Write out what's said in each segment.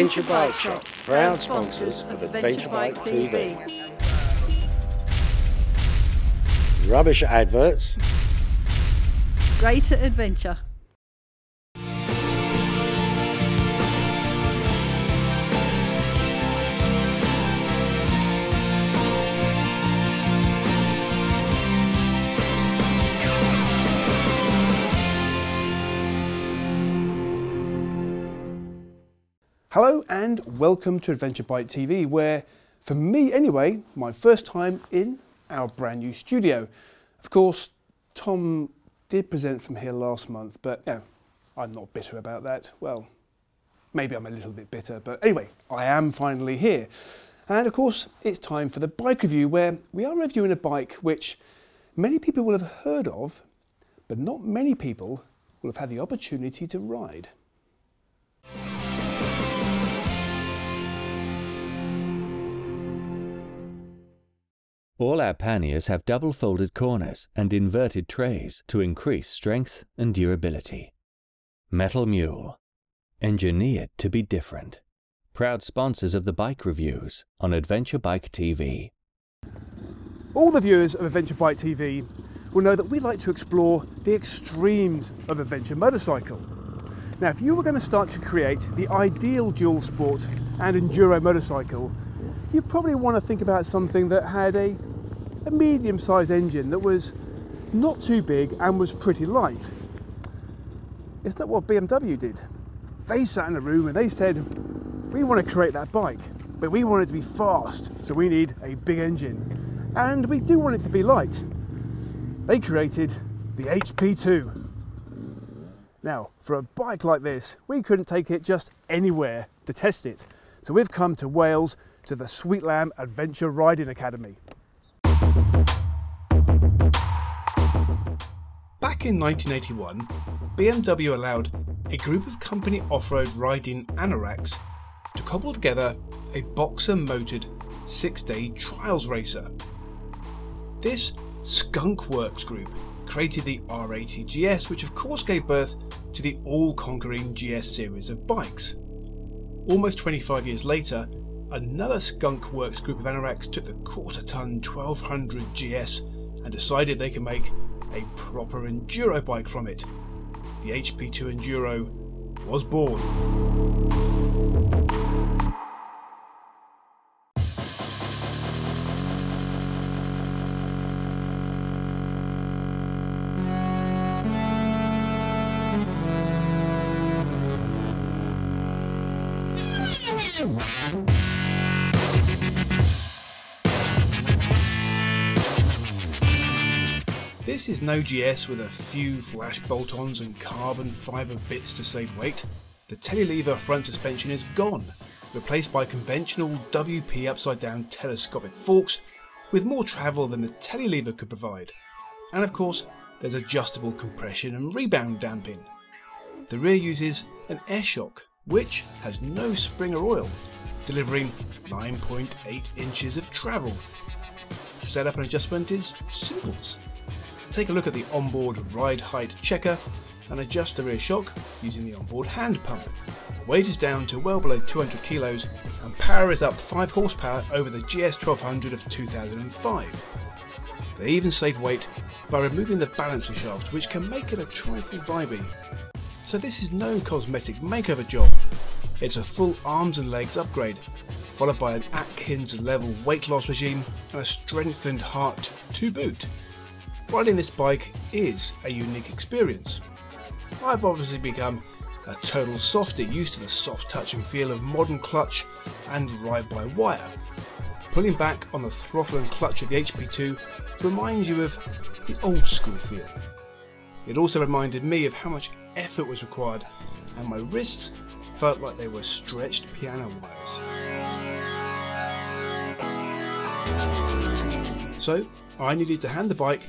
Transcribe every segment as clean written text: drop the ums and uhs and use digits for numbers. Adventure Bike Shop, proud sponsors of Adventure Bike TV. Rubbish adverts. Greater adventure. Hello and welcome to Adventure Bike TV, where, for me anyway, my first time in our brand new studio. Of course, Tom did present from here last month, but yeah, I'm not bitter about that. Well, maybe I'm a little bit bitter, but anyway, I am finally here. And of course, it's time for the bike review, where we are reviewing a bike which many people will have heard of, but not many people will have had the opportunity to ride. All our panniers have double folded corners and inverted trays to increase strength and durability. Metal Mule. Engineered to be different. Proud sponsors of the bike reviews on Adventure Bike TV. All the viewers of Adventure Bike TV will know that we like to explore the extremes of adventure motorcycle. Now, if you were going to start to create the ideal dual sport and enduro motorcycle, you probably want to think about something that had a medium-sized engine that was not too big and was pretty light. It's not what BMW did. They sat in a room and they said, we want to create that bike, but we want it to be fast, so we need a big engine. And we do want it to be light. They created the HP2. Now, for a bike like this, we couldn't take it just anywhere to test it. So we've come to Wales, to the Sweet Lamb Adventure Riding Academy. Back in 1981, BMW allowed a group of company off-road riding anoraks to cobble together a boxer-motored six-day trials racer. This Skunk Works group created the R80 GS, which of course gave birth to the all-conquering GS series of bikes. Almost 25 years later, another Skunk Works group of anoraks took the quarter-ton 1200 GS and decided they could make a proper enduro bike from it. The HP2 Enduro was born. This is no GS with a few flash bolt-ons and carbon fibre bits to save weight. The telelever front suspension is gone, replaced by conventional WP upside-down telescopic forks with more travel than the telelever could provide. And of course, there's adjustable compression and rebound damping. The rear uses an air shock, which has no spring or oil, delivering 9.8 inches of travel. Setup and adjustment is simple. Take a look at the onboard ride height checker and adjust the rear shock using the onboard hand pump. Weight is down to well below 200 kilos and power is up 5 horsepower over the GS 1200 of 2005. They even save weight by removing the balancer shaft, which can make it a trifle vibey. So this is no cosmetic makeover job, it's a full arms and legs upgrade, followed by an Atkins level weight loss regime and a strengthened heart to boot. Riding this bike is a unique experience. I've obviously become a total softie, used to the soft touch and feel of modern clutch and ride-by-wire. Pulling back on the throttle and clutch of the HP2 reminds you of the old school feel. It also reminded me of how much effort was required, and my wrists felt like they were stretched piano wires. So I needed to hand the bike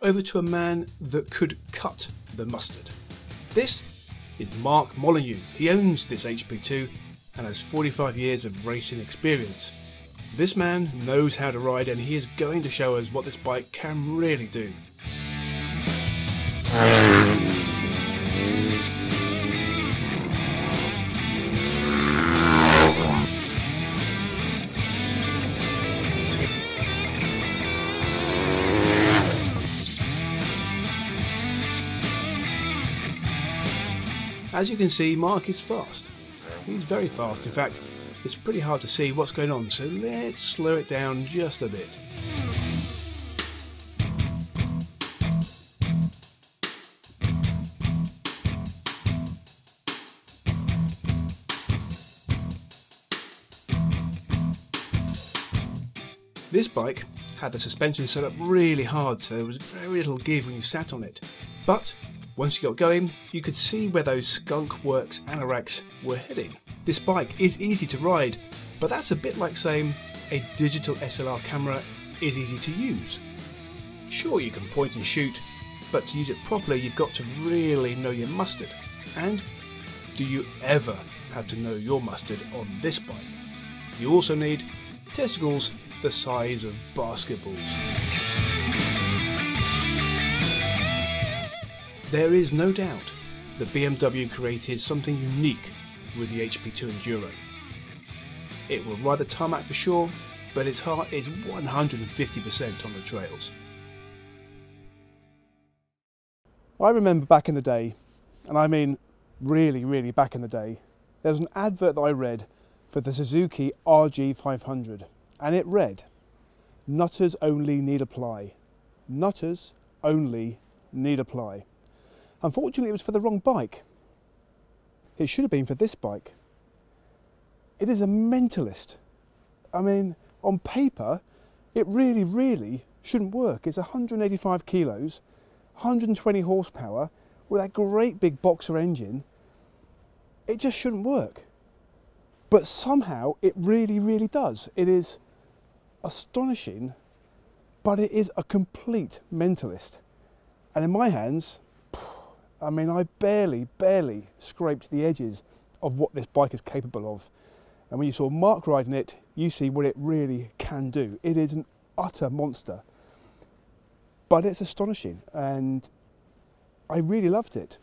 over to a man that could cut the mustard. This is Mark Molyneux. He owns this HP2 and has 45 years of racing experience. This man knows how to ride and he is going to show us what this bike can really do. As you can see, Mark is fast. He's very fast, in fact. It's pretty hard to see what's going on, so let's slow it down just a bit. This bike had the suspension set up really hard, so there was very little give when you sat on it. But once you got going, you could see where those Skunk Works anoraks were heading. This bike is easy to ride, but that's a bit like saying a digital SLR camera is easy to use. Sure, you can point and shoot, but to use it properly you've got to really know your mustard. And do you ever have to know your mustard on this bike? You also need testicles the size of basketballs. There is no doubt that BMW created something unique with the HP2 Enduro. It will ride the tarmac for sure, but its heart is 150% on the trails. I remember back in the day, and I mean really, really back in the day, there was an advert that I read for the Suzuki RG500, and it read, "Nutters only need apply. Nutters only need apply." Unfortunately, it was for the wrong bike. It should have been for this bike. It is a mentalist. I mean, on paper, it really, really shouldn't work. It's 185 kilos, 120 horsepower, with that great big boxer engine. It just shouldn't work. But somehow, it really, really does. It is astonishing, but it is a complete mentalist. And in my hands, I mean, I barely scraped the edges of what this bike is capable of. And when you saw Mark riding it, you see what it really can do. It is an utter monster. But it's astonishing, and I really loved it.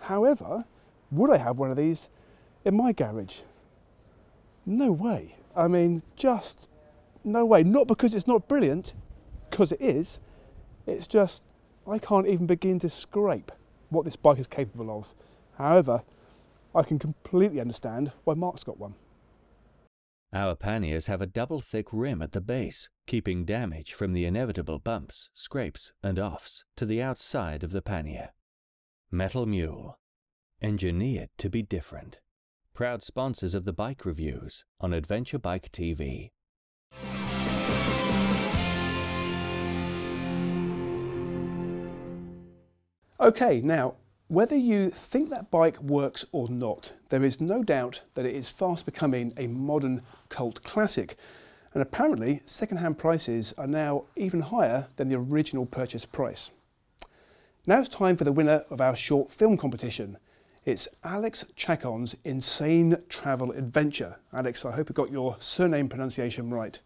However, would I have one of these in my garage? No way. I mean, just no way. Not because it's not brilliant, because it is. It's just, I can't even begin to scrape what this bike is capable of. However, I can completely understand why Mark's got one. Our panniers have a double thick rim at the base, keeping damage from the inevitable bumps, scrapes and offs to the outside of the pannier. Metal Mule, engineered to be different. Proud sponsors of the bike reviews on Adventure Bike TV. Okay, now, whether you think that bike works or not, there is no doubt that it is fast becoming a modern cult classic. And apparently, second-hand prices are now even higher than the original purchase price. Now it's time for the winner of our short film competition. It's Alex Chacon's Insane Travel Adventure. Alex, I hope I got your surname pronunciation right.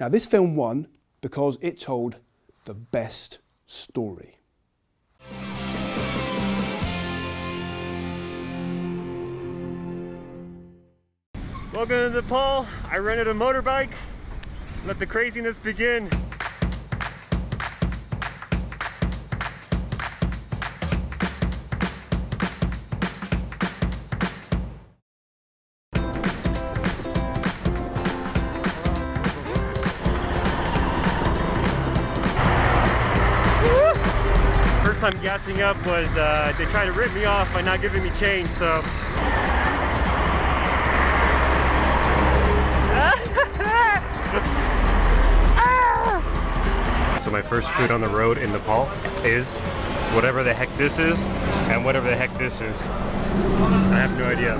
Now, this film won because it told the best story. Welcome to Nepal. I rented a motorbike. Let the craziness begin. First time gassing up was they tried to rip me off by not giving me change, so. So my first food on the road in Nepal is whatever the heck this is and whatever the heck this is. I have no idea.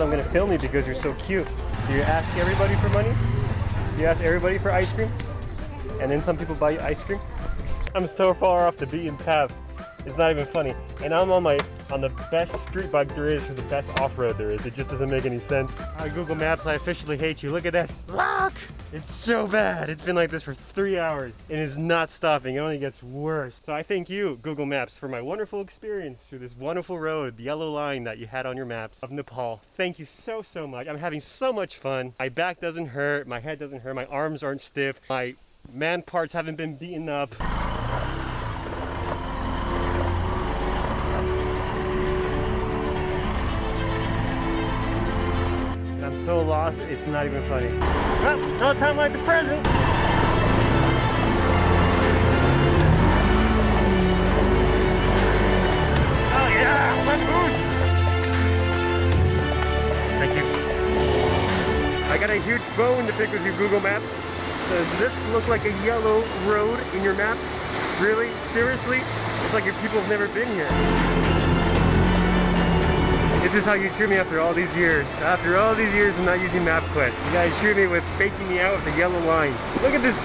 I'm gonna film you because you're so cute. You ask everybody for money, you ask everybody for ice cream, and then some people buy you ice cream. I'm so far off the beaten path, it's not even funny. And I'm on the best street bike there is for the best off-road there is. It just doesn't make any sense. Google Maps, I officially hate you. Look at this. Look! It's so bad. It's been like this for 3 hours. It is not stopping. It only gets worse. So I thank you, Google Maps, for my wonderful experience through this wonderful road, the yellow line that you had on your maps of Nepal. Thank you so, so much. I'm having so much fun. My back doesn't hurt. My head doesn't hurt. My arms aren't stiff. My man parts haven't been beaten up. so lost, it's not even funny. Well, no time like the present. Oh yeah, my food! Thank you. I got a huge bone to pick with your Google Maps. Does this look like a yellow road in your maps? Really? Seriously? It's like your people have never been here. This is how you cheer me after all these years. After all these years of not using MapQuest. You guys cheer me with faking me out with the yellow line. Look at this,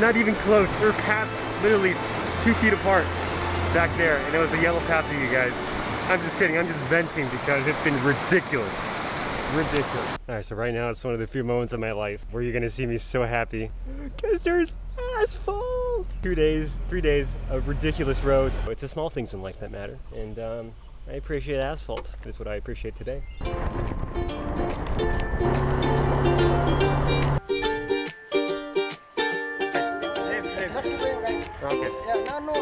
not even close. There are paths literally 2 feet apart back there. And it was a yellow path for you guys. I'm just kidding, I'm just venting because it's been ridiculous. Ridiculous. Alright, so right now it's one of the few moments of my life where you're gonna see me so happy. Because there's asphalt! 2 days, 3 days of ridiculous roads. It's the small things in life that matter. And I appreciate asphalt. That's what I appreciate today. Okay. Yeah, no,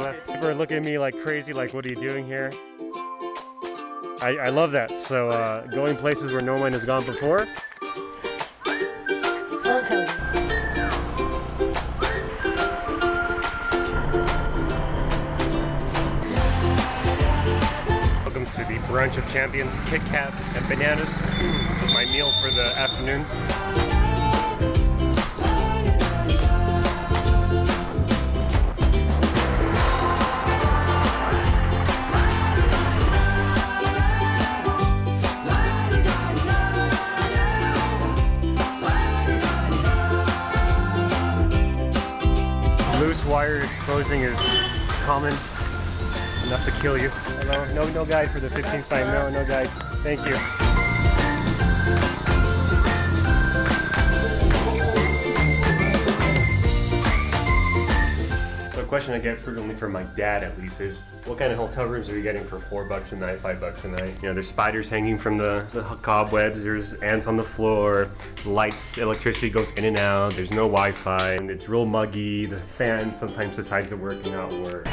left. People are looking at me like crazy, like, what are you doing here? I love that. So going places where no one has gone before. Brunch of champions, Kit Kat and bananas. My meal for the afternoon. Loose wire exposing is common. Enough to kill you. Hello. No, no guide for the 15th time. No, no guide. Thank you. So a question I get frequently from my dad, at least, is what kind of hotel rooms are you getting for $4 a night, $5 a night? You know, there's spiders hanging from the cobwebs, there's ants on the floor, lights, electricity goes in and out, there's no Wi-Fi, and it's real muggy, the fan sometimes decides to work and not work.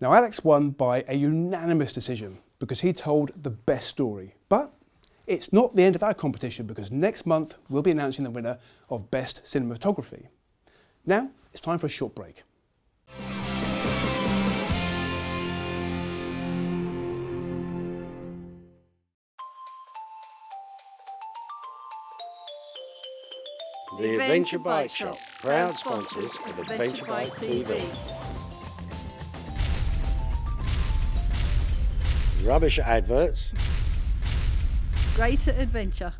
Now Alex won by a unanimous decision because he told the best story. But it's not the end of our competition because next month we'll be announcing the winner of Best Cinematography. Now it's time for a short break. The Adventure Bike Shop, proud sponsors of Adventure Bike TV. Rubbish adverts. Greater adventure.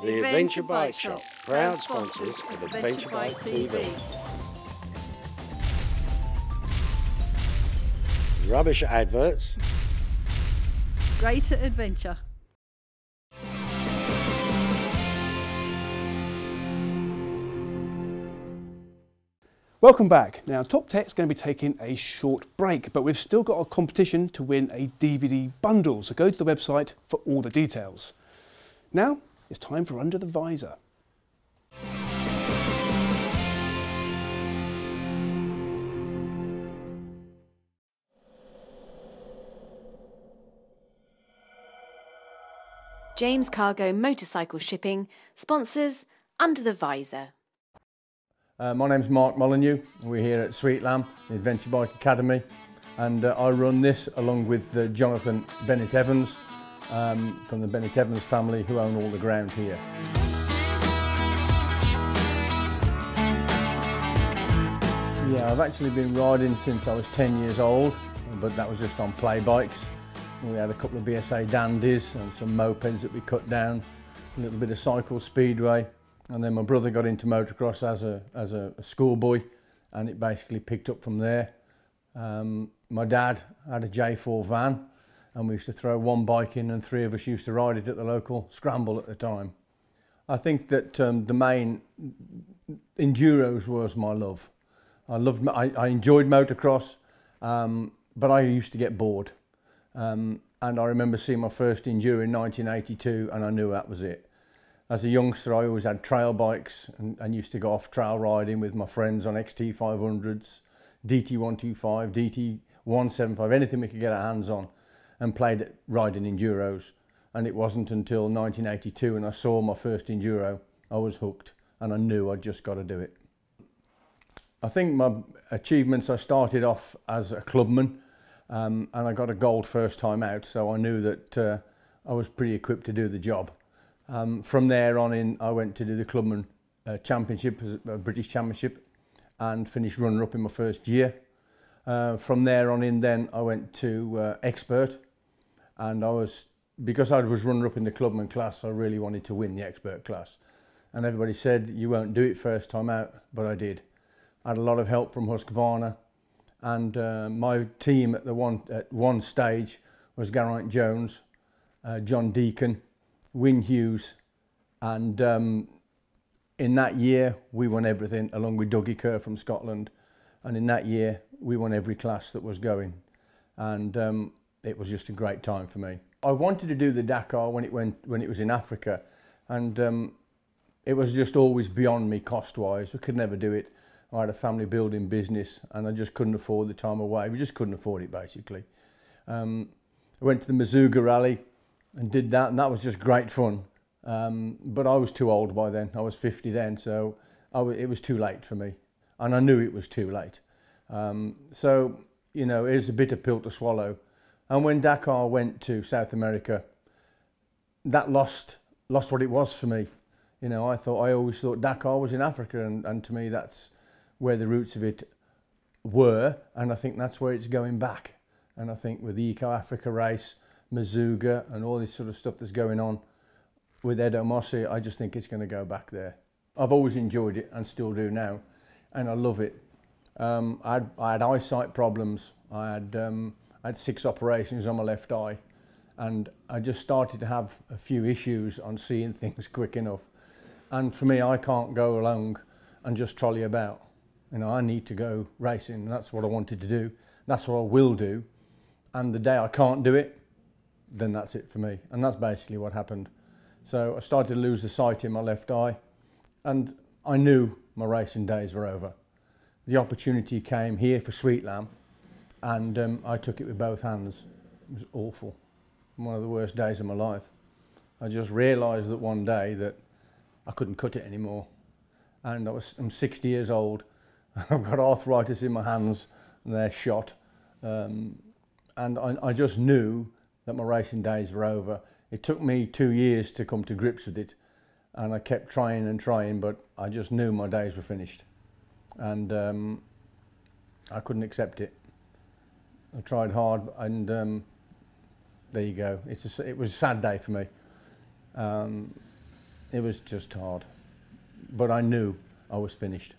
The Adventure Bike Shop, proud sponsors of Adventure Bike TV. Rubbish adverts. Greater adventure. Welcome back. Now Top Tech's going to be taking a short break, but we've still got a competition to win a DVD bundle, so go to the website for all the details. Now it's time for Under the Visor. James Cargo Motorcycle Shipping sponsors Under the Visor. My name's Mark Molyneux. We're here at Sweet Lamb, the Adventure Bike Academy, and I run this along with Jonathan Bennett-Evans from the Bennett-Evans family, who own all the ground here. Yeah, I've actually been riding since I was 10 years old, but that was just on play bikes. We had a couple of BSA dandies and some mopeds that we cut down, a little bit of cycle speedway. And then my brother got into motocross as a schoolboy, and it basically picked up from there. My dad had a J4 van, and we used to throw one bike in and three of us used to ride it at the local scramble at the time. I think that the main enduros was my love. I enjoyed motocross, but I used to get bored. And I remember seeing my first enduro in 1982, and I knew that was it. As a youngster, I always had trail bikes and used to go off trail riding with my friends on XT500s, DT125, DT175, anything we could get our hands on, and played at riding enduros. And it wasn't until 1982 when I saw my first enduro, I was hooked, and I knew I'd just got to do it. I think my achievements, I started off as a clubman, and I got a gold first time out, so I knew that I was pretty equipped to do the job. From there on in, I went to do the Clubman Championship, a British Championship, and finished runner-up in my first year. From there on in then, I went to Expert, and because I was runner-up in the Clubman class, I really wanted to win the Expert class. And everybody said, you won't do it first time out, but I did. I had a lot of help from Husqvarna, and my team at one stage was Geraint Jones, John Deacon, Win Hughes, and in that year we won everything, along with Dougie Kerr from Scotland. And in that year we won every class that was going, and it was just a great time for me. I wanted to do the Dakar when it was in Africa, and it was just always beyond me cost-wise. We could never do it. I had a family building business, and I just couldn't afford the time away. We just couldn't afford it, basically. I went to the Mazuga Rally and did that, and that was just great fun. But I was too old by then. I was 50 then, so it was too late for me, and I knew it was too late. So, you know, it was a bitter pill to swallow. And when Dakar went to South America, that lost what it was for me. You know, I always thought Dakar was in Africa, and to me that's where the roots of it were, and I think that's where it's going back. And I think with the Eco Africa race, Mazuga, and all this sort of stuff that's going on with Edo Mossi, I just think it's going to go back there. I've always enjoyed it, and still do now, and I love it. I had eyesight problems. I had 6 operations on my left eye, and I just started to have a few issues on seeing things quick enough. And for me, I can't go along and just trolley about. You know, I need to go racing, and that's what I wanted to do. That's what I will do. And the day I can't do it, then that's it for me. And that's basically what happened. So I started to lose the sight in my left eye, and I knew my racing days were over. The opportunity came here for Sweet Lamb, and I took it with both hands. It was awful. One of the worst days of my life. I just realised that one day that I couldn't cut it anymore. And I'm 60 years old. I've got arthritis in my hands, and they're shot. And I just knew that my racing days were over. It took me 2 years to come to grips with it, and I kept trying and trying, but I just knew my days were finished, and I couldn't accept it. I tried hard, and there you go. It was a sad day for me. It was just hard, but I knew I was finished.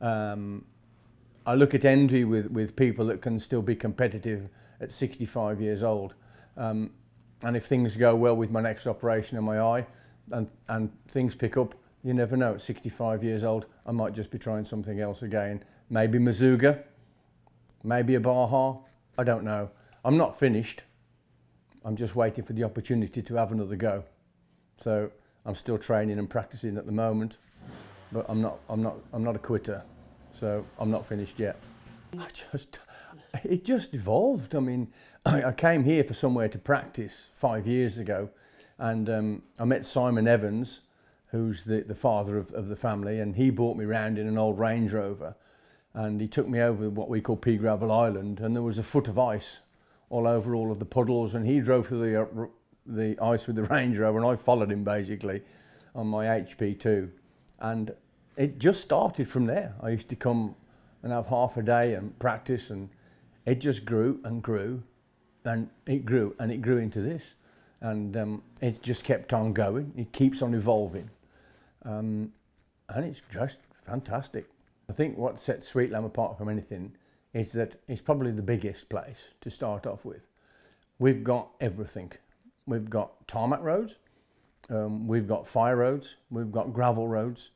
I look at envy with people that can still be competitive at 65 years old. And if things go well with my next operation in my eye and things pick up, you never know. At 65 years old, I might just be trying something else again. Maybe Mazuga, maybe a Baja, I don't know. I'm not finished. I'm just waiting for the opportunity to have another go. So I'm still training and practicing at the moment, but I'm not a quitter. So I'm not finished yet. It just evolved. I mean, I came here for somewhere to practice 5 years ago, and I met Simon Evans, who's the father of the family, and he brought me round in an old Range Rover, and he took me over what we call Pea Gravel Island, and there was a foot of ice all over all of the puddles, and he drove through the ice with the Range Rover, and I followed him basically on my HP2, and it just started from there. I used to come and have half a day and practice, and it just grew and grew and it grew and it grew into this, and it's just kept on going. It keeps on evolving, and it's just fantastic. I think what sets Sweet Lamb apart from anything is that it's probably the biggest place to start off with. We've got everything. We've got tarmac roads, we've got fire roads, we've got gravel roads,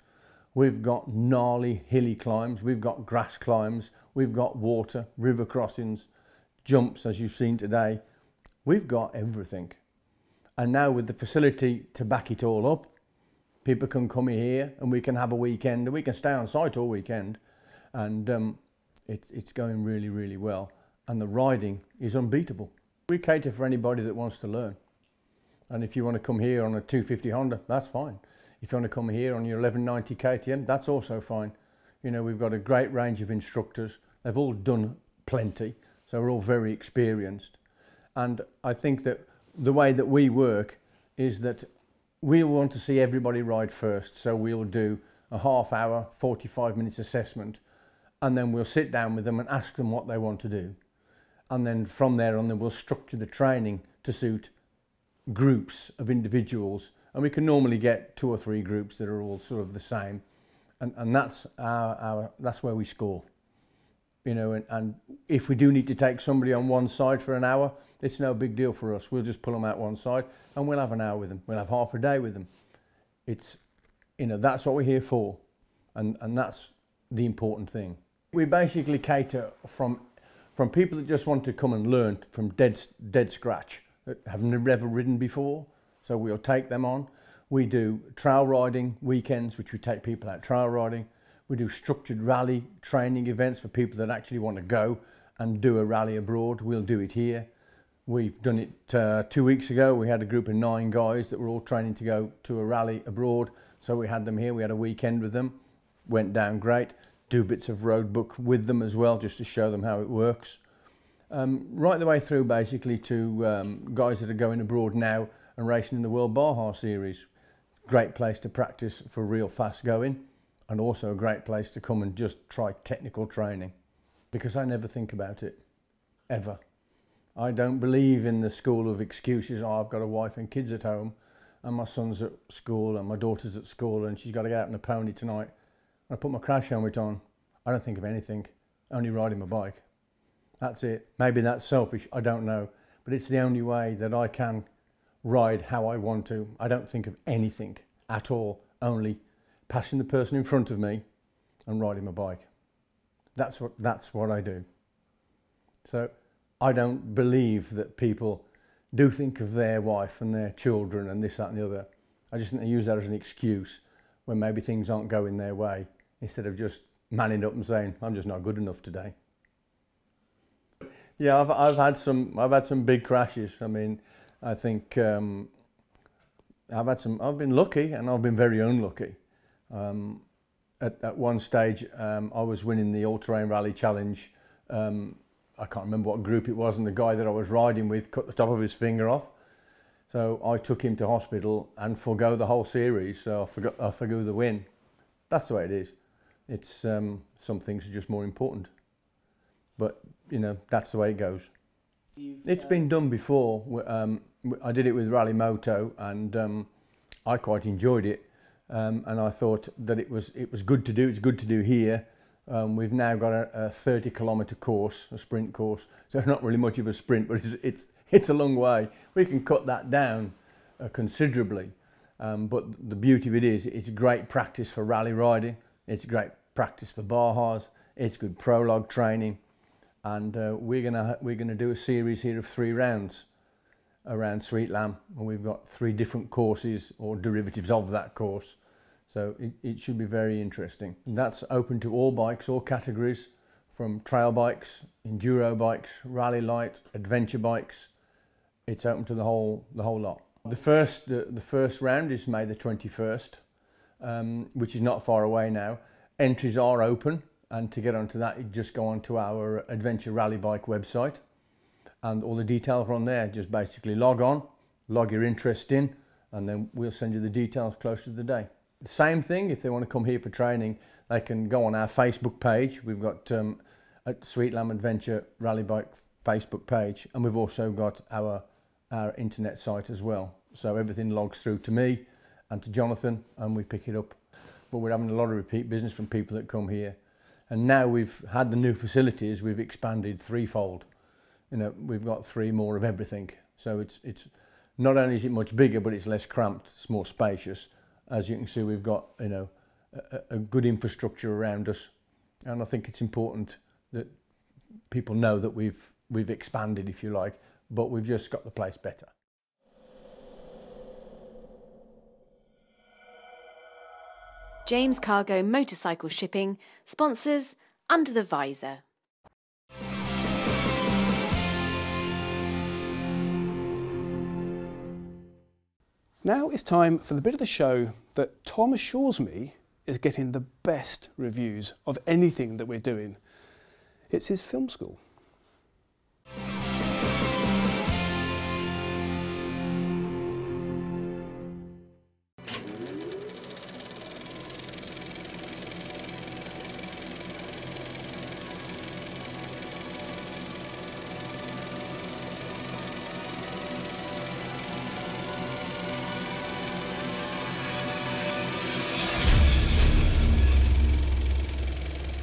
we've got gnarly hilly climbs, we've got grass climbs, we've got water, river crossings, jumps as you've seen today. We've got everything. And now with the facility to back it all up, people can come here and we can have a weekend and we can stay on site all weekend. And it's going really, really well. And the riding is unbeatable. We cater for anybody that wants to learn. And if you want to come here on a 250 Honda, that's fine. If you want to come here on your 1190 KTM, that's also fine. You know, we've got a great range of instructors. They've all done plenty, so we're all very experienced. And I think that the way that we work is that we want to see everybody ride first. So we'll do a half hour, 45 minutes assessment, and then we'll sit down with them and ask them what they want to do. And then from there on, then we'll structure the training to suit groups of individuals. And we can normally get 2 or 3 groups that are all sort of the same, and that's that's where we score, you know. And if we do need to take somebody on one side for an hour, it's no big deal for us. We'll just pull them out one side, and we'll have an hour with them. We'll have half a day with them. It's, you know, that's what we're here for, and that's the important thing. We basically cater from people that just want to come and learn from dead scratch, that have never ridden before. So we'll take them on. We do trail riding weekends, which we take people out trail riding. We do structured rally training events for people that actually want to go and do a rally abroad. We'll do it here. We've done it 2 weeks ago. We had a group of 9 guys that were all training to go to a rally abroad. So we had them here. We had a weekend with them. Went down great. Do bits of road book with them as well, just to show them how it works. Right the way through basically to guys that are going abroad now and racing in the World Baja Series. Great place to practice for real fast going, and also a great place to come and just try technical training, because I never think about it, ever. I don't believe in the school of excuses. Oh, I've got a wife and kids at home, and my son's at school, and my daughter's at school, and she's got to get out on a pony tonight. I put my crash helmet on, I don't think of anything, only riding my bike. That's it. Maybe that's selfish, I don't know, but it's the only way that I can ride how I want to. I don't think of anything at all, only passing the person in front of me and riding my bike. That's what I do. So I don't believe that people do think of their wife and their children and this, that and the other. I just think they use that as an excuse when maybe things aren't going their way, instead of just manning up and saying, I'm just not good enough today. Yeah, I've had some big crashes. I mean, I think I've been lucky, and I've been very unlucky. At one stage, I was winning the All-Terrain Rally Challenge. I can't remember what group it was, and the guy that I was riding with cut the top of his finger off. So I took him to hospital and forgo the whole series. So I forgo the win. That's the way it is. It's some things are just more important, but you know, that's the way it goes. It's been done before. I did it with Rally Moto, and I quite enjoyed it, and I thought that it was good to do. It's good to do here. We've now got a 30-kilometre course, a sprint course, so not really much of a sprint, but it's a long way. We can cut that down considerably, but the beauty of it is it's great practice for rally riding, it's great practice for barhars, it's good prologue training, and we're gonna do a series here of 3 rounds around Sweet Lamb, and we've got 3 different courses or derivatives of that course. So it should be very interesting. And that's open to all bikes, all categories, from trail bikes, enduro bikes, rally light, adventure bikes. It's open to the whole lot. The first round is May the 21st, which is not far away now. Entries are open, and to get onto that, you just go onto our Adventure Rally Bike website, and all the details are on there. Just basically log on, log your interest in, and then we'll send you the details closer to the day. The same thing, if they want to come here for training, they can go on our Facebook page. We've got a Sweet Lamb Adventure Rally Bike Facebook page, and we've also got our internet site as well. So everything logs through to me and to Jonathan, and we pick it up. But we're having a lot of repeat business from people that come here. And now we've had the new facilities, we've expanded 3-fold. You know, we've got 3 more of everything. So it's not only is it much bigger, but it's less cramped, it's more spacious. As you can see, we've got, you know, a good infrastructure around us, and I think it's important that people know that we've expanded, if you like, but we've just got the place better. James Cargo Motorcycle Shipping sponsors Under the Visor. Now it's time for the bit of the show that Tom assures me is getting the best reviews of anything that we're doing. It's his film school.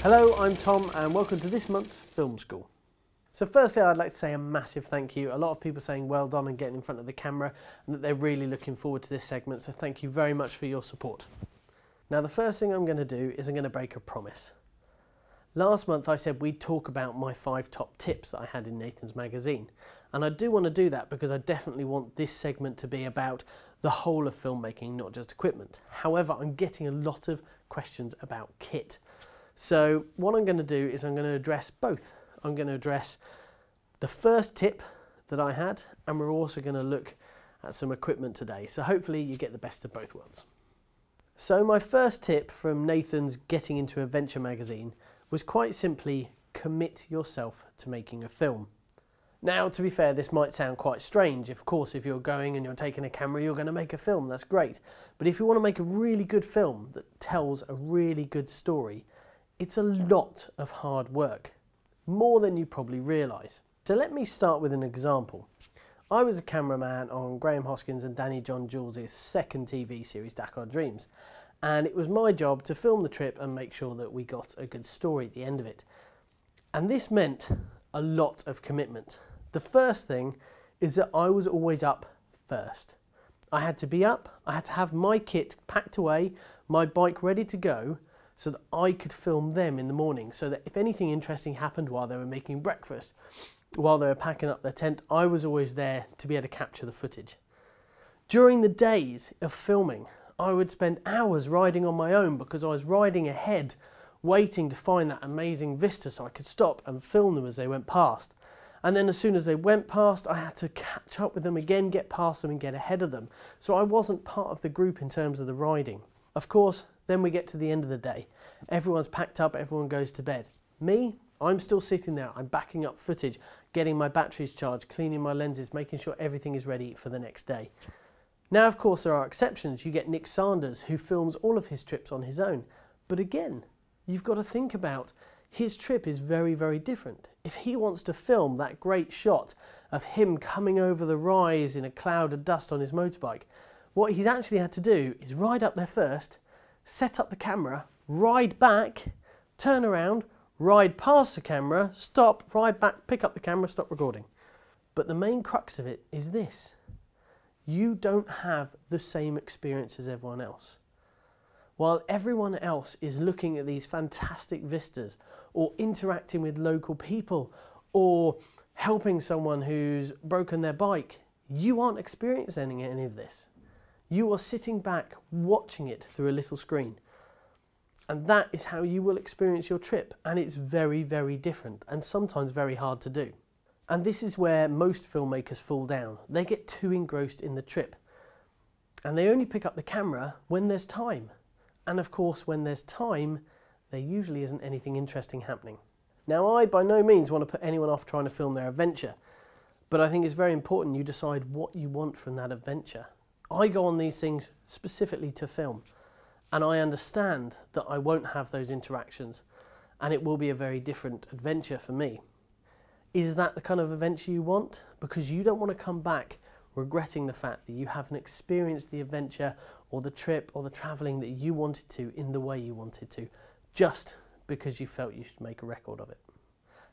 Hello, I'm Tom and welcome to this month's Film School. So firstly, I'd like to say a massive thank you. A lot of people saying well done and getting in front of the camera, and that they're really looking forward to this segment, so thank you very much for your support. Now the first thing I'm going to do is I'm going to break a promise. Last month I said we'd talk about my 5 top tips that I had in Nathan's magazine, and I do want to do that because I definitely want this segment to be about the whole of filmmaking, not just equipment. However, I'm getting a lot of questions about kit. So what I'm going to do is I'm going to address both. I'm going to address the first tip that I had, and we're also going to look at some equipment today. So hopefully you get the best of both worlds. So my first tip from Nathan's Getting Into Adventure magazine was quite simply commit yourself to making a film. Now, to be fair, this might sound quite strange. Of course, if you're going and you're taking a camera, you're going to make a film. That's great. But if you want to make a really good film that tells a really good story, it's a lot of hard work, more than you probably realise. So let me start with an example. I was a cameraman on Graham Hoskins and Danny John Jules' 2nd TV series, Dakar Dreams, and it was my job to film the trip and make sure that we got a good story at the end of it. And this meant a lot of commitment. The first thing is that I was always up first. I had to be up, I had to have my kit packed away, my bike ready to go, so that I could film them in the morning, so that if anything interesting happened while they were making breakfast, while they were packing up their tent, I was always there to be able to capture the footage. During the days of filming, I would spend hours riding on my own because I was riding ahead, waiting to find that amazing vista so I could stop and film them as they went past. And then as soon as they went past, I had to catch up with them again, get past them and get ahead of them. So I wasn't part of the group in terms of the riding. Of course, then we get to the end of the day. Everyone's packed up, everyone goes to bed. Me, I'm still sitting there, I'm backing up footage, getting my batteries charged, cleaning my lenses, making sure everything is ready for the next day. Now, of course, there are exceptions. You get Nick Sanders, who films all of his trips on his own. But again, you've got to think about his trip is very, very different. If he wants to film that great shot of him coming over the rise in a cloud of dust on his motorbike, What he's actually had to do is ride up there first, set up the camera, ride back, turn around, ride past the camera, stop, ride back, pick up the camera, stop recording. But the main crux of it is this. You don't have the same experience as everyone else. While everyone else is looking at these fantastic vistas or interacting with local people or helping someone who's broken their bike, you aren't experiencing any of this. You are sitting back watching it through a little screen. And that is how you will experience your trip. And it's very, very different and sometimes very hard to do. And this is where most filmmakers fall down. They get too engrossed in the trip. And they only pick up the camera when there's time. And of course, when there's time, there usually isn't anything interesting happening. Now, I by no means want to put anyone off trying to film their adventure, but I think it's very important you decide what you want from that adventure. I go on these things specifically to film, and I understand that I won't have those interactions, and it will be a very different adventure for me. Is that the kind of adventure you want? Because you don't want to come back regretting the fact that you haven't experienced the adventure or the trip or the travelling that you wanted to in the way you wanted to, just because you felt you should make a record of it.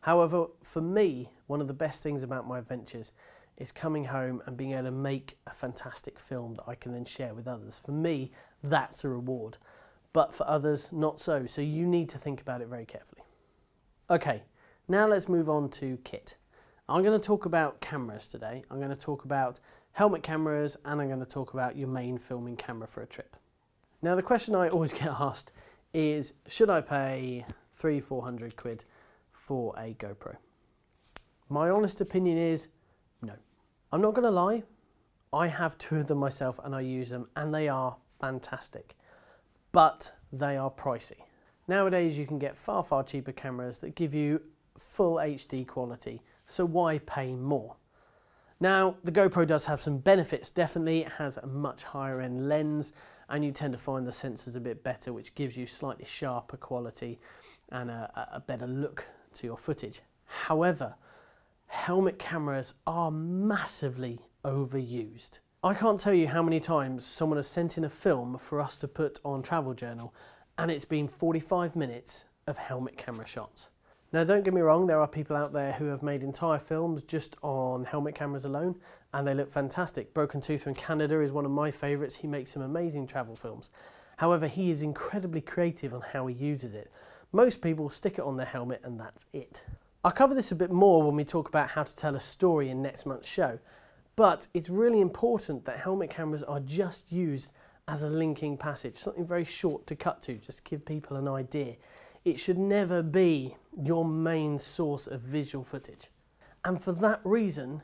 However, for me, one of the best things about my adventures is coming home and being able to make a fantastic film that I can then share with others. For me, that's a reward, but for others, not so. So you need to think about it very carefully. Okay. Now let's move on to kit. I'm going to talk about cameras today. I'm going to talk about helmet cameras and I'm going to talk about your main filming camera for a trip. Now the question I always get asked is, should I pay 300-400 quid for a GoPro? My honest opinion is no. I'm not going to lie, I have two of them myself and I use them and they are fantastic, but they are pricey. Nowadays you can get far, far cheaper cameras that give you full HD quality, so why pay more? Now the GoPro does have some benefits, definitely. It has a much higher end lens and you tend to find the sensors a bit better, which gives you slightly sharper quality and a better look to your footage. However, helmet cameras are massively overused. I can't tell you how many times someone has sent in a film for us to put on Travel Journal and it's been 45 minutes of helmet camera shots. Now don't get me wrong, there are people out there who have made entire films just on helmet cameras alone and they look fantastic. Broken Tooth from Canada is one of my favourites. He makes some amazing travel films. However, he is incredibly creative on how he uses it. Most people stick it on their helmet and that's it. I'll cover this a bit more when we talk about how to tell a story in next month's show, but it's really important that helmet cameras are just used as a linking passage, something very short to cut to, just give people an idea. It should never be your main source of visual footage. And for that reason,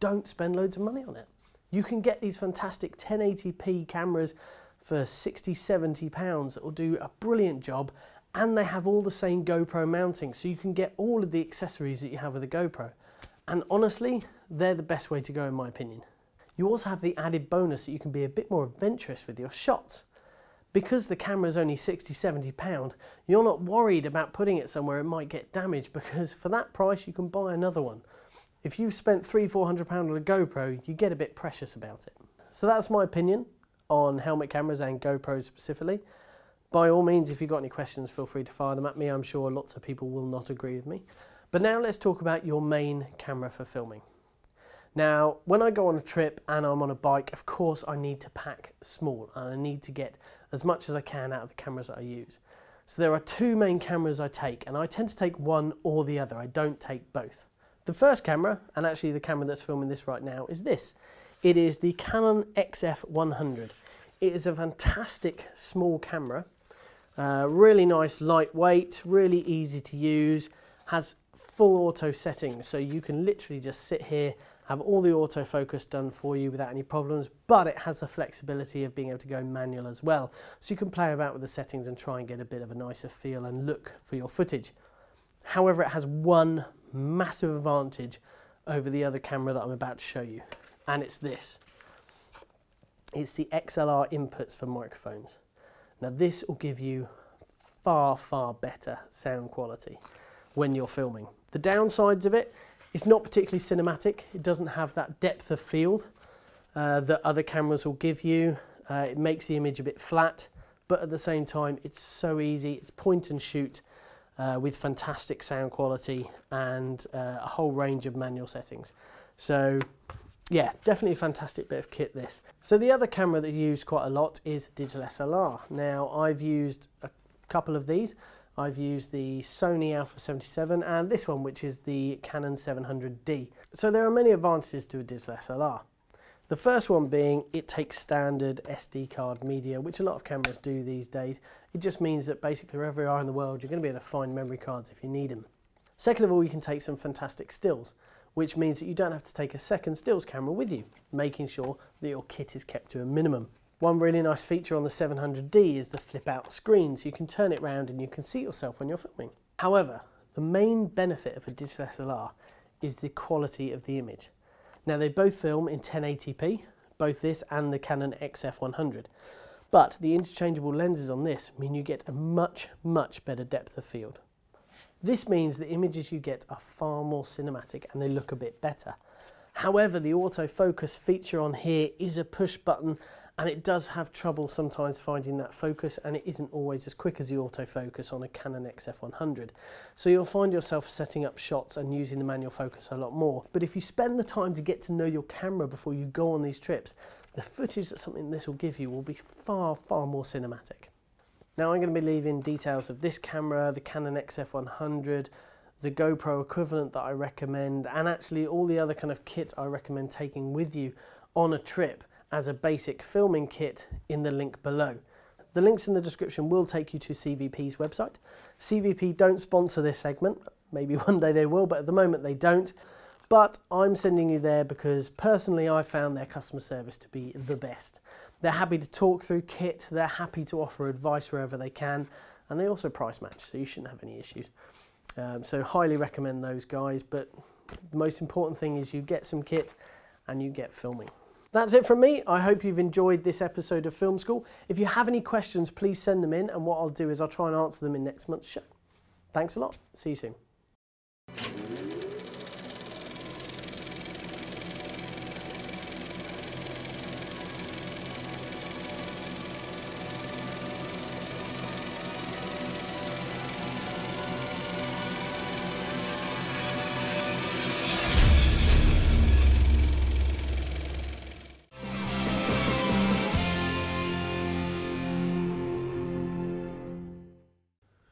don't spend loads of money on it. You can get these fantastic 1080p cameras for 60, 70 pounds that will do a brilliant job and they have all the same GoPro mounting, so you can get all of the accessories that you have with a GoPro. And honestly, they're the best way to go in my opinion. You also have the added bonus that you can be a bit more adventurous with your shots. Because the camera's only 60, 70 pound, you're not worried about putting it somewhere it might get damaged, because for that price you can buy another one. If you've spent 300-400 pound on a GoPro, you get a bit precious about it. So that's my opinion on helmet cameras and GoPros specifically. By all means, if you've got any questions, feel free to fire them at me. I'm sure lots of people will not agree with me. But now let's talk about your main camera for filming. Now, when I go on a trip and I'm on a bike, of course I need to pack small and I need to get as much as I can out of the cameras that I use. So there are two main cameras I take and I tend to take one or the other. I don't take both. The first camera, and actually the camera that's filming this right now, is this. It is the Canon XF100. It is a fantastic small camera, really nice, lightweight, really easy to use, has full auto settings, so you can literally just sit here, have all the autofocus done for you without any problems, but it has the flexibility of being able to go manual as well. So you can play about with the settings and try and get a bit of a nicer feel and look for your footage. However, it has one massive advantage over the other camera that I'm about to show you, and it's this. It's the XLR inputs for microphones. Now this will give you far, far better sound quality when you're filming. The downsides of it, it's not particularly cinematic, it doesn't have that depth of field that other cameras will give you. It makes the image a bit flat, but at the same time it's so easy. It's point and shoot with fantastic sound quality and a whole range of manual settings. So yeah, definitely a fantastic bit of kit this. So the other camera that I use quite a lot is digital SLR. Now I've used a couple of these. I've used the Sony Alpha 77 and this one, which is the Canon 700D. So there are many advantages to a digital SLR. The first one being it takes standard SD card media, which a lot of cameras do these days. It just means that basically wherever you are in the world, you're going to be able to find memory cards if you need them. Second of all, you can take some fantastic stills, which means that you don't have to take a second stills camera with you, making sure that your kit is kept to a minimum. One really nice feature on the 700D is the flip out screen, so you can turn it round and you can see yourself when you're filming. However, the main benefit of a digital SLR is the quality of the image. Now they both film in 1080p, both this and the Canon XF100, but the interchangeable lenses on this mean you get a much, much better depth of field. This means the images you get are far more cinematic and they look a bit better. However, the autofocus feature on here is a push button and it does have trouble sometimes finding that focus, and it isn't always as quick as the autofocus on a Canon XF100. So you'll find yourself setting up shots and using the manual focus a lot more. But if you spend the time to get to know your camera before you go on these trips, the footage that something this will give you will be far, far more cinematic. Now I'm going to be leaving details of this camera, the Canon XF100, the GoPro equivalent that I recommend, and actually all the other kind of kit I recommend taking with you on a trip as a basic filming kit in the link below. The links in the description will take you to CVP's website. CVP don't sponsor this segment. Maybe one day they will, but at the moment they don't. But I'm sending you there because personally I found their customer service to be the best. They're happy to talk through kit, they're happy to offer advice wherever they can, and they also price match, so you shouldn't have any issues. So highly recommend those guys, but the most important thing is you get some kit and you get filming. That's it from me. I hope you've enjoyed this episode of Film School. If you have any questions, please send them in, and what I'll do is I'll try and answer them in next month's show. Thanks a lot. See you soon.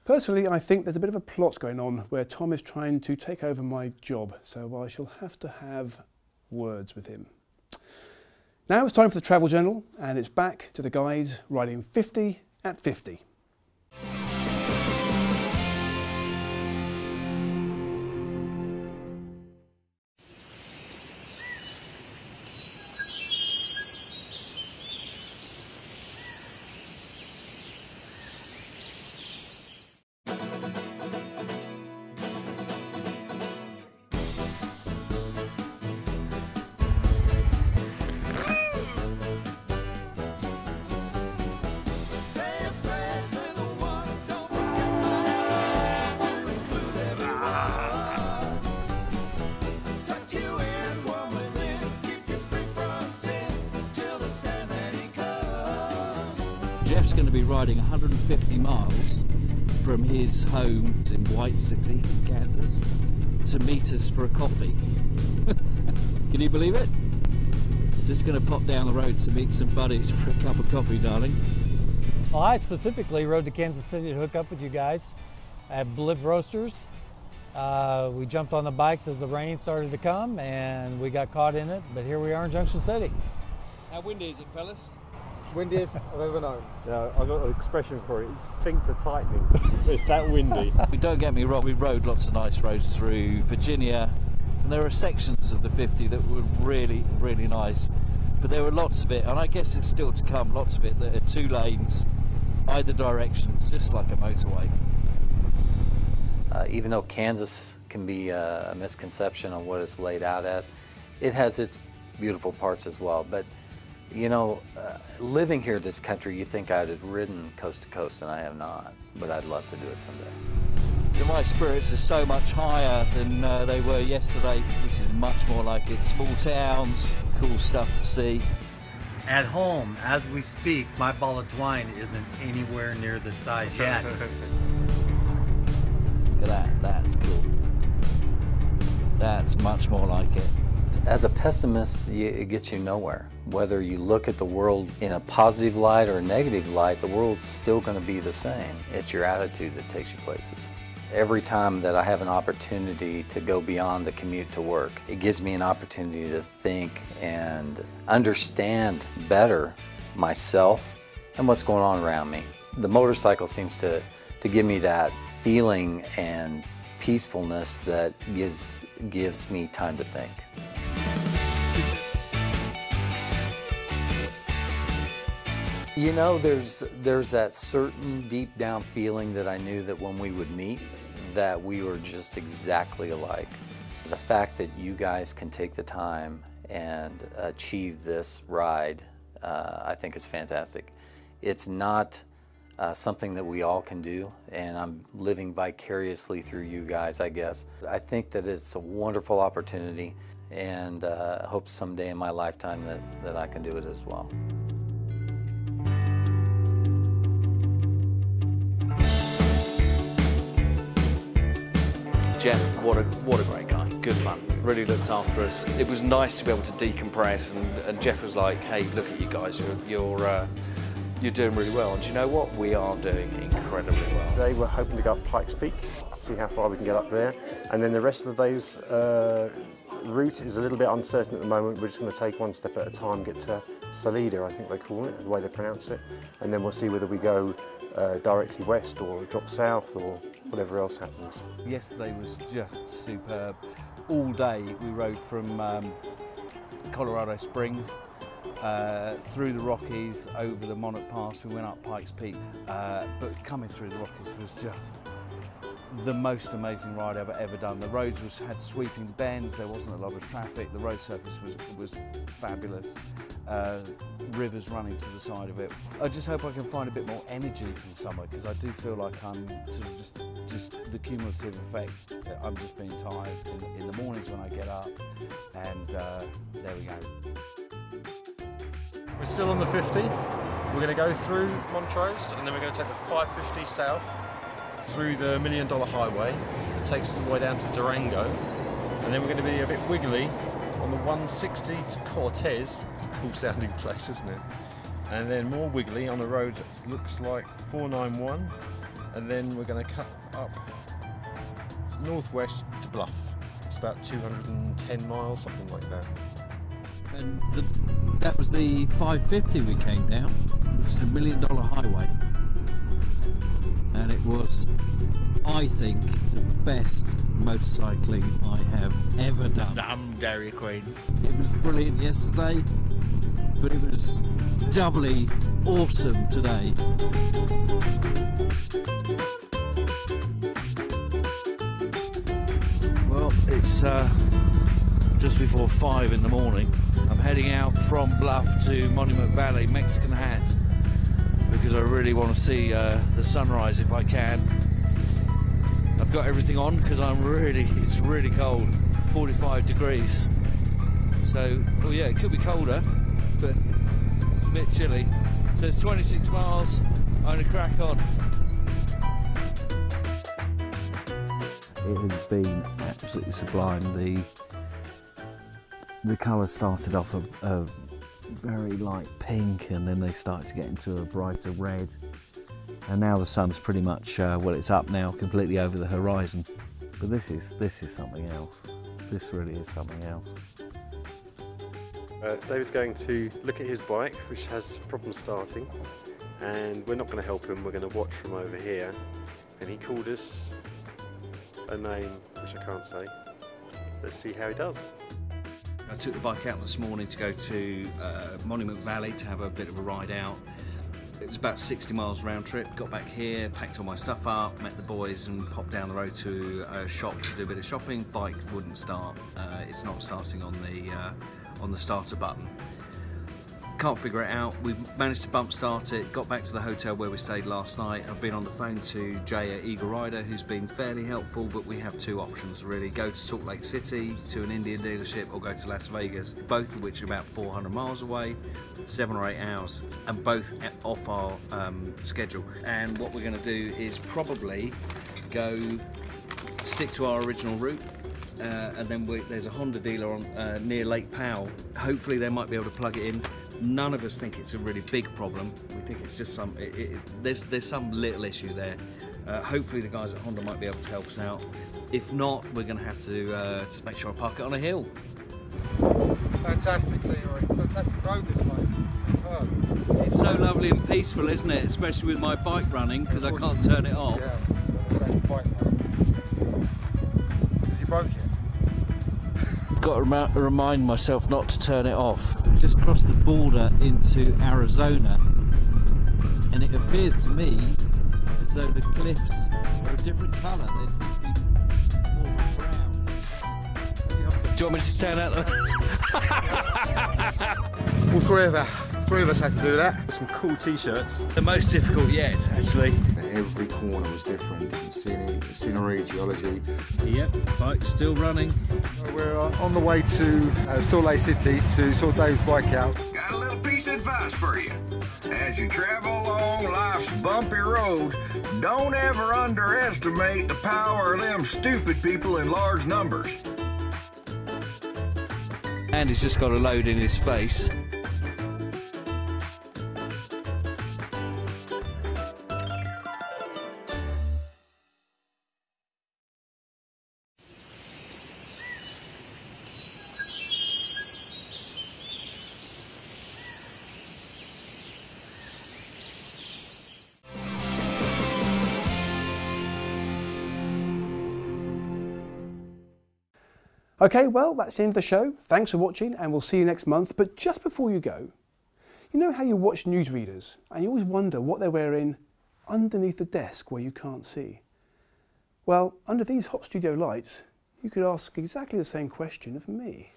Personally, I think there's a bit of a plot going on where Tom is trying to take over my job, so I shall have to have words with him. Now it's time for the Travel Journal, and it's back to the guys riding 50 at 50. Jeff's going to be riding 150 miles from his home in White City, Kansas, to meet us for a coffee. Can you believe it? Just going to pop down the road to meet some buddies for a cup of coffee, darling. Well, I specifically rode to Kansas City to hook up with you guys at Blip Roasters. We jumped on the bikes as the rain started to come and we got caught in it, but here we are in Junction City. How windy is it, fellas? Windiest I've ever known. Yeah, I've got an expression for it, it's sphincter tightening. It's that windy. Don't get me wrong, we rode lots of nice roads through Virginia, and there are sections of the 50 that were really, really nice. But there were lots of it, and I guess it's still to come, lots of it that are two lanes, either direction, just like a motorway. Even though Kansas can be a misconception on what it's laid out as, it has its beautiful parts as well. But you know, living here in this country, you think I'd have ridden coast to coast, and I have not, but I'd love to do it someday. So my spirits are so much higher than they were yesterday. This is much more like it. Small towns, cool stuff to see. At home, as we speak, my ball of twine isn't anywhere near this size yet. Look at that, that's cool. That's much more like it. As a pessimist, it gets you nowhere. Whether you look at the world in a positive light or a negative light, the world's still going to be the same. It's your attitude that takes you places. Every time that I have an opportunity to go beyond the commute to work, it gives me an opportunity to think and understand better myself and what's going on around me. The motorcycle seems to give me that feeling and peacefulness that gives me time to think. You know, there's that certain deep down feeling that I knew that when we would meet, that we were just exactly alike. The fact that you guys can take the time and achieve this ride, I think is fantastic. It's not something that we all can do, and I'm living vicariously through you guys, I guess. I think that it's a wonderful opportunity, and I hope someday in my lifetime that I can do it as well. Jeff, what a great guy, good fun, really looked after us. It was nice to be able to decompress, and Jeff was like, hey, look at you guys, you're doing really well. And do you know what? We are doing incredibly well. Today we're hoping to go up Pikes Peak, see how far we can get up there, and then the rest of the day's route is a little bit uncertain at the moment. We're just going to take one step at a time, get to Salida, I think they call it, the way they pronounce it, and then we'll see whether we go directly west or drop south or whatever else happens. Yesterday was just superb. All day we rode from Colorado Springs, through the Rockies, over the Monarch Pass, we went up Pikes Peak, but coming through the Rockies was just the most amazing ride I've ever done. The roads had sweeping bends, there wasn't a lot of traffic, the road surface was fabulous, rivers running to the side of it. I just hope I can find a bit more energy from summer, because I do feel like I'm sort of just the cumulative effect, I'm just being tired in the mornings when I get up, and there we go. We're still on the 50, we're going to go through Montrose and then we're going to take the 550 south through the Million Dollar Highway. It takes us all the way down to Durango, and then we're going to be a bit wiggly on the 160 to Cortez. It's a cool sounding place, isn't it? And then more wiggly on a road that looks like 491, and then we're going to cut up northwest to Bluff. It's about 210 miles, something like that. And that was the 550 we came down, which is the Million Dollar Highway, and it was, I think, the best motorcycling I have ever done. I'm Dairy Queen. It was brilliant yesterday, but it was doubly awesome today. Well, it's just before 5 in the morning. I'm heading out from Bluff to Monument Valley, Mexican Hat, because I really want to see the sunrise if I can. I've got everything on because it's really cold, 45 degrees. So, well, yeah, it could be colder, but a bit chilly. So it's 26 miles, I'm going to crack on. It has been absolutely sublime. The colours started off a very light pink, and then they started to get into a brighter red, and now the sun's pretty much well, it's up now, completely over the horizon. But this is something else. This really is something else. David's going to look at his bike, which has problems starting, and we're not going to help him. We're going to watch from over here, and he called us a name which I can't say. Let's see how he does. I took the bike out this morning to go to Monument Valley to have a bit of a ride out. It was about 60 miles round trip, got back here, packed all my stuff up, met the boys and popped down the road to a shop to do a bit of shopping. Bike wouldn't start, it's not starting on the starter button. Can't figure it out. We managed to bump start it, got back to the hotel where we stayed last night. I've been on the phone to Jay at Eagle Rider, who's been fairly helpful, but we have two options really. Go to Salt Lake City to an Indian dealership, or go to Las Vegas, both of which are about 400 miles away, 7 or 8 hours, and both off our schedule. And what we're going to do is probably go stick to our original route. And then there's a Honda dealer on, near Lake Powell. Hopefully they might be able to plug it in. None of us think it's a really big problem. We think it's just some, there's some little issue there. Hopefully the guys at Honda might be able to help us out. If not, we're going to have to just make sure I park it on a hill. Fantastic scenery, fantastic road this way. Superb. It's so lovely and peaceful, isn't it? Especially with my bike running, because I can't turn it off. Yeah, has he broke it? Got to remind myself not to turn it off. Just crossed the border into Arizona, and it appears to me as though the cliffs are a different colour. They seem to be more brown. Do you want me to stand out there? All three of us had to do that. Some cool t-shirts. The most difficult yet, actually. Every corner was different. Scenery, geology. Yep, bike's still running. We're on the way to Salt Lake City to sort Dave's bike out. Got a little piece of advice for you. As you travel along life's bumpy road, don't ever underestimate the power of them stupid people in large numbers. And he's just got a load in his face. Okay, well, that's the end of the show. Thanks for watching, and we'll see you next month. But just before you go, you know how you watch newsreaders and you always wonder what they're wearing underneath the desk where you can't see? Well, under these hot studio lights, you could ask exactly the same question of me.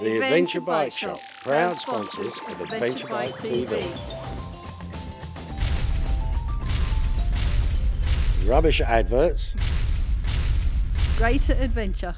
The Adventure Bike Shop, proud sponsors of Adventure Bike TV. Rubbish adverts. Greater adventure.